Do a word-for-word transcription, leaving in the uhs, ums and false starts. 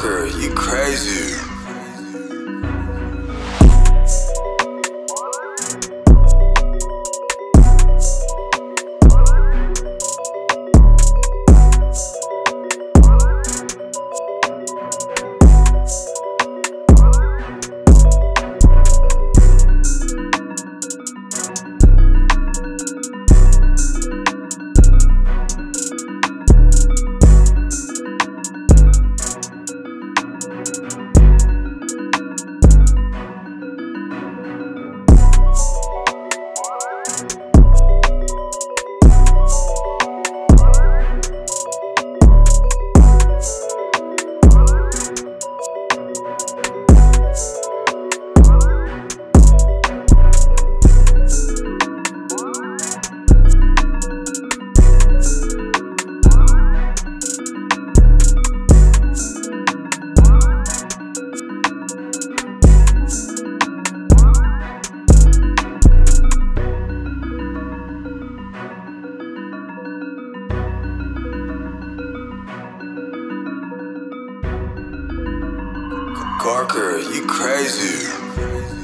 Cxrker, you crazy. Cxrker, you crazy.